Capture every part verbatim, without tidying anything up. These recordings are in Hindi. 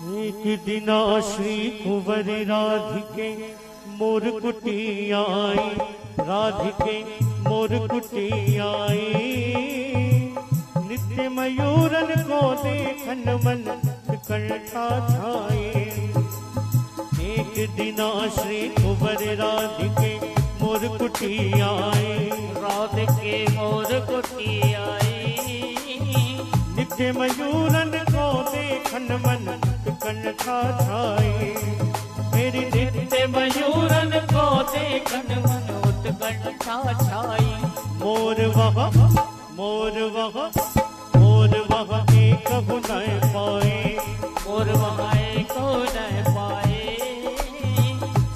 एक दिन श्री कुंवर राधिके मोर कुटिया आई, राधिके मोर कुटिया आई। नित्य मयूरन को देखन मन विकलता छाए। एक दिन श्री कुंवर राधिके मोर कुटिया आई, राधिके मोर कुटिया आई। नित्य मयूरन को देखन मन कनखा छाए। मेरी नित्य मयूरन को देखन मन उत्कंठा छाई। मोर वह मोर वह मोर वह एक न पाए, मोर वह एक न पाए।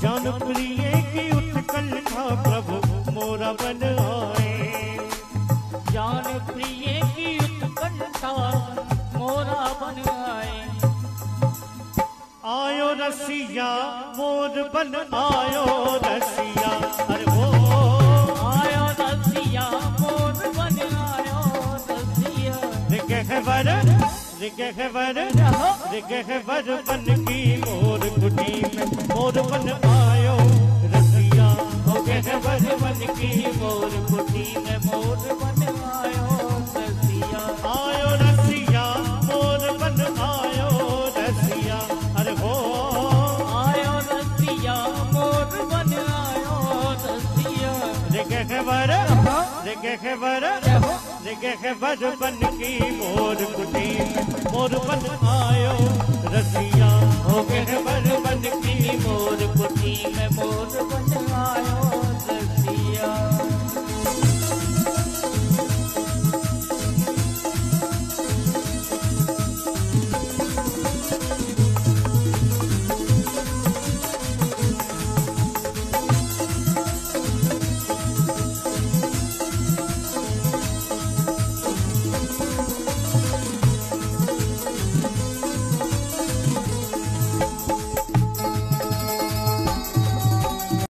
जान प्रिय की उत्कंठा प्रभु मोरा बन आए, जान प्रिय की उत्कंठा मोरा बन आए। आयो रसिया मोर बन आयो रसिया, अरे वो आयो रसिया मोर बन आयो रसिया। रिगहवर रिगहवर रिगहवर बन की मोर कुटी में मोर बन आयो रसिया। रिगहवर बन की मोर कुटी में मोर बन आयो रसिया। आयो रसिया मोर बन आयो रसिया, अरे हो आयो रसिया मोर बन आयो रसिया। रिगहवर रिगहवर रिगहवर बन की मोर कुटी में मोर बन आयो रसिया। रिगहवर बन की मोर कुटी में मोर बन आयो रसिया।